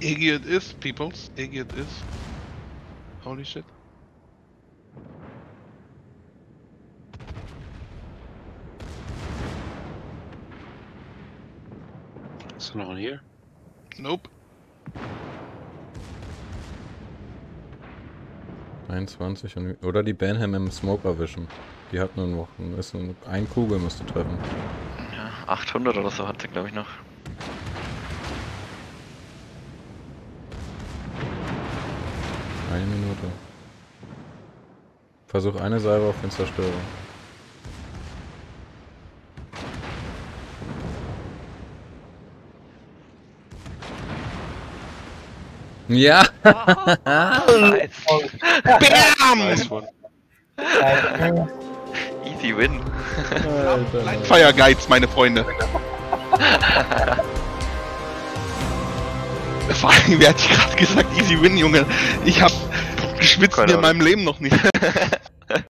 Iggy it is, peoples. Iggy it is. Holy shit. Is there no one here? Nope. 21 und, oder die Benham im Smoke erwischen. Die hat nur noch ein Kugel müsste treffen. Ja, 800 oder so hat sie glaube ich noch. Eine Minute. Versuch eine Salve auf den Zerstörer. Ja! Nice. Bam! Nice one. Easy win. Fire Guides, meine Freunde. Vor allem, wer hat gerade gesagt, easy win, Junge? Ich hab geschwitzt in meinem Leben noch nicht.